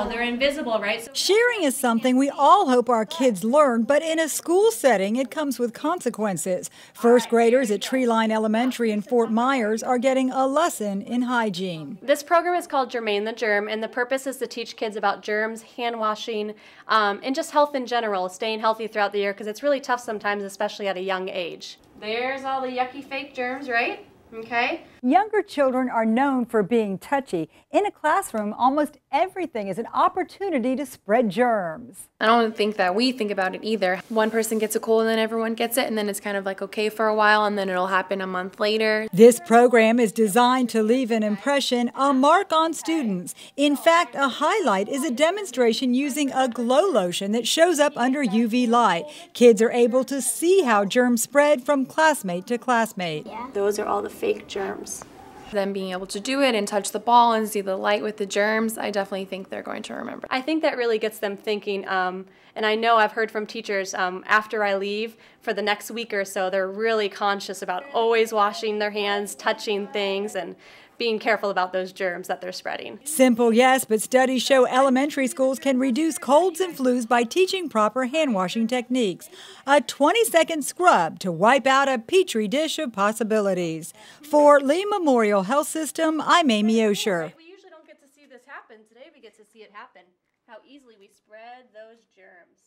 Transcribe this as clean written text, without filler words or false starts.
well. They're invisible, right? So sharing is something we all hope our kids learn, but in a school setting, it comes with consequences. First graders at Treeline Elementary in Fort Myers are getting a lesson in hygiene. This program is called Germaine the Germ, and the purpose is to teach kids about germs, hand washing, and just health in general, staying healthy throughout the year, because it's really tough sometimes, especially at a young age. There's all the yucky fake germs, right? Okay. Younger children are known for being touchy. In a classroom, almost everything is an opportunity to spread germs. I don't think that we think about it either. One person gets a cold and then everyone gets it, and then it's kind of like okay for a while, and then it'll happen a month later. This program is designed to leave an impression, a mark on students. In fact, a highlight is a demonstration using a glow lotion that shows up under UV light. Kids are able to see how germs spread from classmate to classmate. Yeah. Those are all the fake germs. Them being able to do it and touch the ball and see the light with the germs, I definitely think they're going to remember. I think that really gets them thinking, and I know I've heard from teachers after I leave for the next week or so, they're really conscious about always washing their hands, touching things, and being careful about those germs that they're spreading. Simple, yes, but studies show elementary schools can reduce colds and flus by teaching proper hand-washing techniques. A 20-second scrub to wipe out a petri dish of possibilities. For Lee Memorial Health System, I'm Amy Osher. We usually don't get to see this happen. Today we get to see it happen, how easily we spread those germs.